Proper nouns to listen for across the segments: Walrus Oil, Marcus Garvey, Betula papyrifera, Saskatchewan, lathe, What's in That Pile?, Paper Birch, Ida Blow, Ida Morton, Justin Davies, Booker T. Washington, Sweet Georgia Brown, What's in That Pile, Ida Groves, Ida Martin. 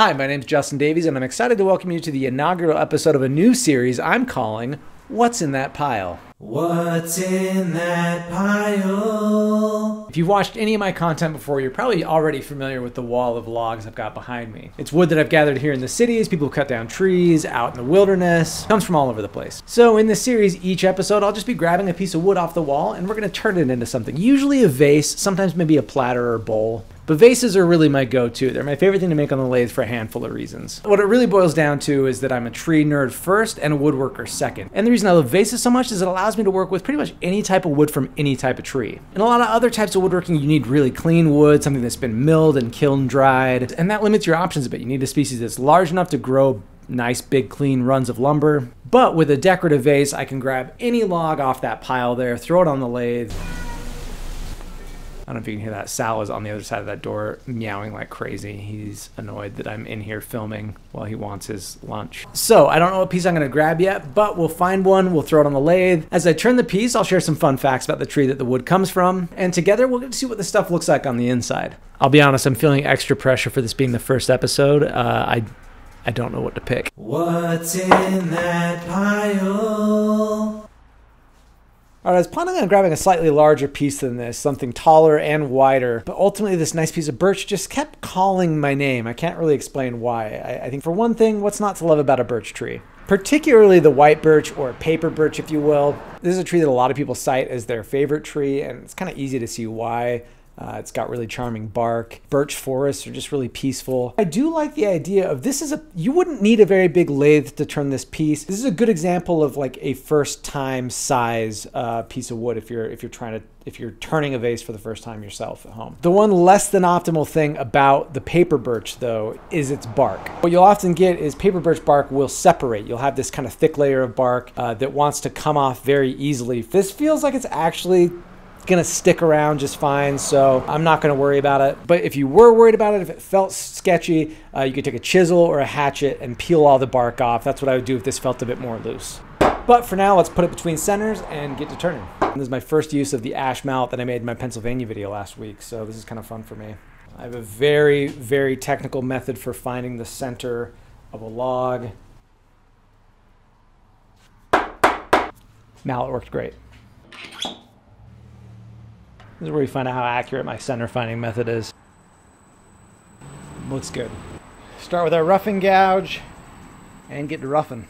Hi, my name's Justin Davies, and I'm excited to welcome you to the inaugural episode of a new series I'm calling What's in That Pile? What's in that pile? If you've watched any of my content before, you're probably already familiar with the wall of logs I've got behind me. It's wood that I've gathered here in the cities, people who cut down trees, out in the wilderness. It comes from all over the place. So in this series, each episode, I'll just be grabbing a piece of wood off the wall and we're gonna turn it into something. Usually a vase, sometimes maybe a platter or bowl. But vases are really my go-to. They're my favorite thing to make on the lathe for a handful of reasons. What it really boils down to is that I'm a tree nerd first and a woodworker second. And the reason I love vases so much is it allows me to work with pretty much any type of wood from any type of tree. In a lot of other types of woodworking, you need really clean wood, something that's been milled and kiln dried, and that limits your options a bit. You need a species that's large enough to grow nice, big, clean runs of lumber. But with a decorative vase, I can grab any log off that pile there, throw it on the lathe. I don't know if you can hear that. Sal is on the other side of that door meowing like crazy. He's annoyed that I'm in here filming while he wants his lunch. So I don't know what piece I'm gonna grab yet, but we'll find one, we'll throw it on the lathe. As I turn the piece, I'll share some fun facts about the tree that the wood comes from, and together we'll get to see what the stuff looks like on the inside. I'll be honest, I'm feeling extra pressure for this being the first episode. I don't know what to pick. What's in that pile? All right, I was planning on grabbing a slightly larger piece than this, something taller and wider, but ultimately this nice piece of birch just kept calling my name. I can't really explain why. I think for one thing, what's not to love about a birch tree? Particularly the white birch, or paper birch, if you will. This is a tree that a lot of people cite as their favorite tree, and it's kind of easy to see why. It's got really charming bark. Birch forests are just really peaceful. I do like the idea of this is you wouldn't need a very big lathe to turn this piece. This is a good example of like a first time size piece of wood if you're turning a vase for the first time yourself at home. The one less than optimal thing about the paper birch though is its bark. What you'll often get is paper birch bark will separate. You'll have this kind of thick layer of bark that wants to come off very easily. This feels like it's actually gonna stick around just fine, so I'm not gonna worry about it. But if you were worried about it, if it felt sketchy, you could take a chisel or a hatchet and peel all the bark off. That's what I would do if this felt a bit more loose. But for now, let's put it between centers and get to turning. This is my first use of the ash mallet that I made in my Pennsylvania video last week, so this is kind of fun for me. I have a very, very technical method for finding the center of a log. Mallet worked great. This is where we find out how accurate my center finding method is. Looks good. Start with our roughing gouge and get to roughing.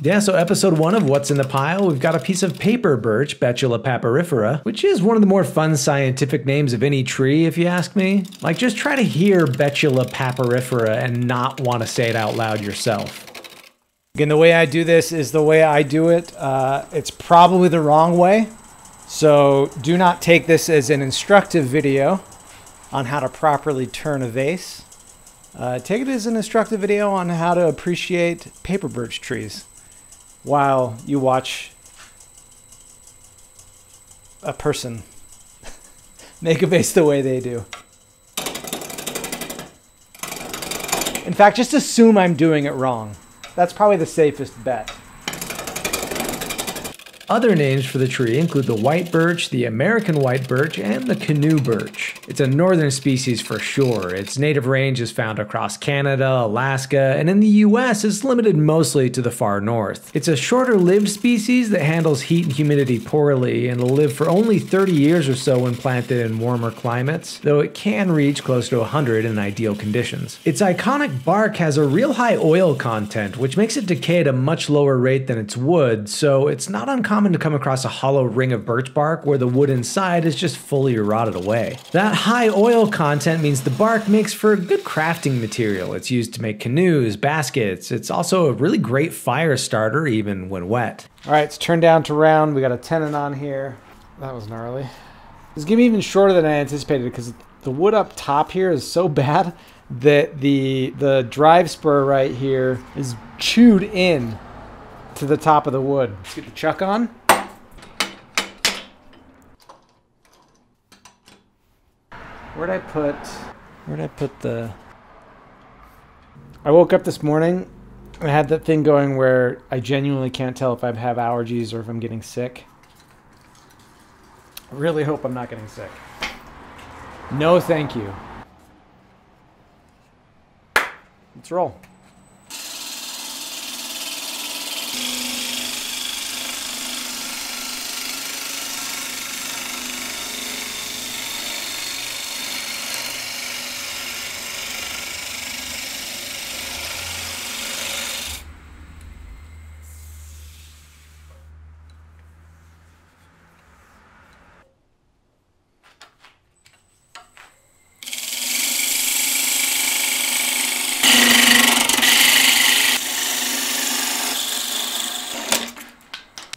Yeah, so episode one of What's in the Pile, we've got a piece of paper birch, Betula papyrifera, which is one of the more fun scientific names of any tree, if you ask me. Like, just try to hear Betula papyrifera and not want to say it out loud yourself. Again, the way I do this is the way I do it. It's probably the wrong way. So do not take this as an instructive video on how to properly turn a vase. Take it as an instructive video on how to appreciate paper birch trees while you watch a person make a vase the way they do. In fact, just assume I'm doing it wrong. That's probably the safest bet. Other names for the tree include the white birch, the American white birch, and the canoe birch. It's a northern species for sure. Its native range is found across Canada, Alaska, and in the US it's limited mostly to the far north. It's a shorter-lived species that handles heat and humidity poorly and will live for only 30 years or so when planted in warmer climates, though it can reach close to 100 in ideal conditions. Its iconic bark has a real high oil content, which makes it decay at a much lower rate than its wood, so it's not uncommon to come across a hollow ring of birch bark where the wood inside is just fully rotted away. That high oil content means the bark makes for good crafting material. It's used to make canoes, baskets. It's also a really great fire starter even when wet. All right, it's turned down to round. We got a tenon on here. That was gnarly. It's gonna be even shorter than I anticipated because the wood up top here is so bad that the drive spur right here is chewed in to the top of the wood. Let's get the chuck on. Where'd I put the... I woke up this morning and I had that thing going where I genuinely can't tell if I have allergies or if I'm getting sick. I really hope I'm not getting sick. No, thank you. Let's roll.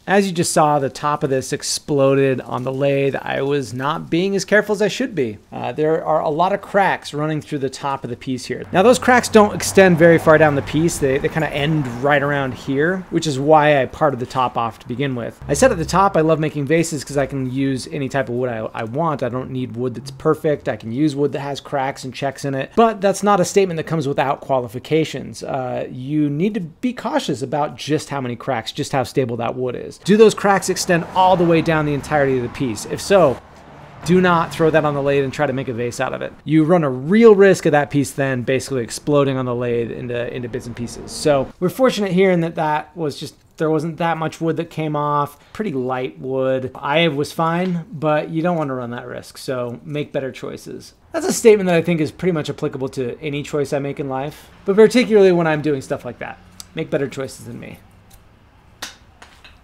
As you just saw, the top of this exploded on the lathe. I was not being as careful as I should be. There are a lot of cracks running through the top of the piece here. Now those cracks don't extend very far down the piece. They kind of end right around here, which is why I parted the top off to begin with. I said at the top, I love making vases because I can use any type of wood I want. I don't need wood that's perfect. I can use wood that has cracks and checks in it, but that's not a statement that comes without qualifications. You need to be cautious about just how many cracks, just how stable that wood is. Do those cracks extend all the way down the entirety of the piece? If so, do not throw that on the lathe and try to make a vase out of it. You run a real risk of that piece then basically exploding on the lathe into bits and pieces. So we're fortunate here in that was just, there wasn't that much wood that came off. Pretty light wood. I was fine, but you don't want to run that risk. So make better choices. That's a statement that I think is pretty much applicable to any choice I make in life, but particularly when I'm doing stuff like that. Make better choices than me.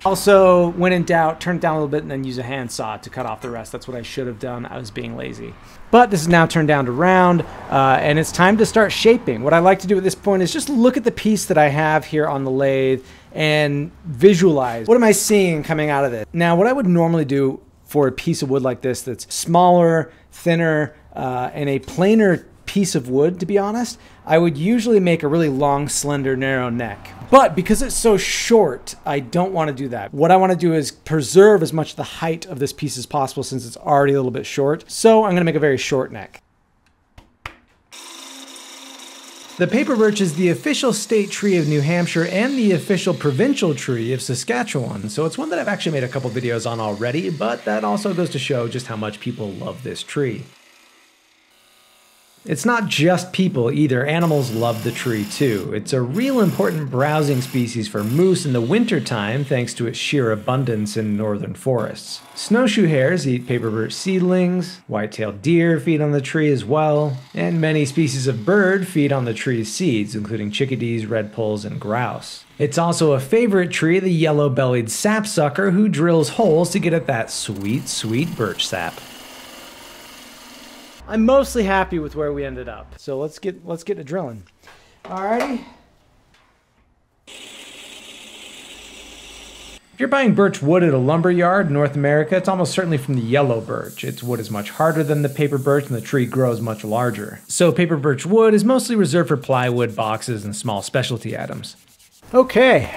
Also, when in doubt, turn it down a little bit and then use a handsaw to cut off the rest. That's what I should have done. I was being lazy. But this is now turned down to round, and it's time to start shaping. What I like to do at this point is just look at the piece that I have here on the lathe and visualize. What am I seeing coming out of this? Now, what I would normally do for a piece of wood like this that's smaller, thinner, and a planer piece of wood, to be honest, I would usually make a really long, slender, narrow neck. But because it's so short, I don't want to do that. What I want to do is preserve as much of the height of this piece as possible since it's already a little bit short. So I'm going to make a very short neck. The paper birch is the official state tree of New Hampshire and the official provincial tree of Saskatchewan, so it's one that I've actually made a couple videos on already, but that also goes to show just how much people love this tree. It's not just people either, animals love the tree too. It's a real important browsing species for moose in the wintertime thanks to its sheer abundance in northern forests. Snowshoe hares eat paper birch seedlings, white-tailed deer feed on the tree as well, and many species of bird feed on the tree's seeds, including chickadees, redpolls, and grouse. It's also a favorite tree of the yellow-bellied sapsucker who drills holes to get at that sweet, sweet birch sap. I'm mostly happy with where we ended up. So let's get to drilling. Alrighty. If you're buying birch wood at a lumber yard in North America, it's almost certainly from the yellow birch. Its wood is much harder than the paper birch and the tree grows much larger. So paper birch wood is mostly reserved for plywood boxes and small specialty items. Okay,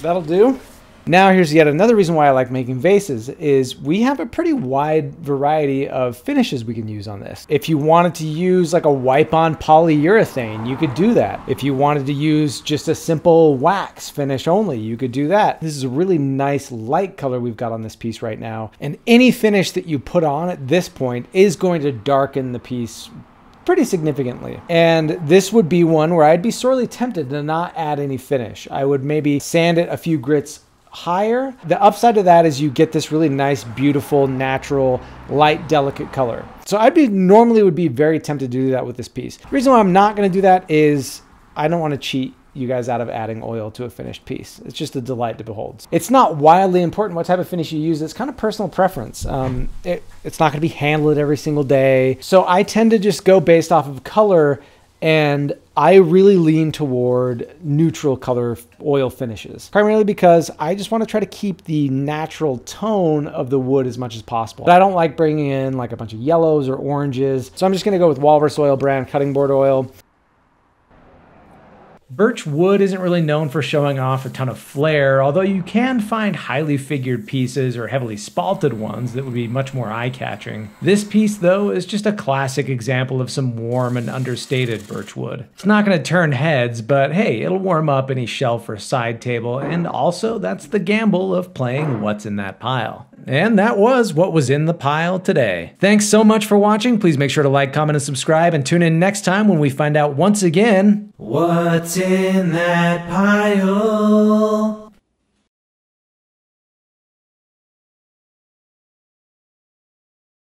that'll do. Now here's yet another reason why I like making vases is we have a pretty wide variety of finishes we can use on this. If you wanted to use like a wipe-on polyurethane, you could do that. If you wanted to use just a simple wax finish only, you could do that. This is a really nice light color we've got on this piece right now. And any finish that you put on at this point is going to darken the piece pretty significantly. And this would be one where I'd be sorely tempted to not add any finish. I would maybe sand it a few grits higher. The upside of that is you get this really nice, beautiful, natural, light, delicate color. So I'd be normally would be very tempted to do that with this piece. The reason why I'm not going to do that is I don't want to cheat you guys out of adding oil to a finished piece. It's just a delight to behold. It's not wildly important what type of finish you use. It's kind of personal preference. It's not going to be handled every single day. So I tend to just go based off of color, and I really lean toward neutral color oil finishes, primarily because I just want to try to keep the natural tone of the wood as much as possible. But I don't like bringing in like a bunch of yellows or oranges. So I'm just going to go with Walrus Oil brand cutting board oil. Birch wood isn't really known for showing off a ton of flair, although you can find highly figured pieces or heavily spalted ones that would be much more eye-catching. This piece, though, is just a classic example of some warm and understated birch wood. It's not going to turn heads, but hey, it'll warm up any shelf or side table, and also that's the gamble of playing What's in That Pile. And that was what was in the pile today. Thanks so much for watching. Please make sure to like, comment, and subscribe, and tune in next time when we find out once again, what's in that pile?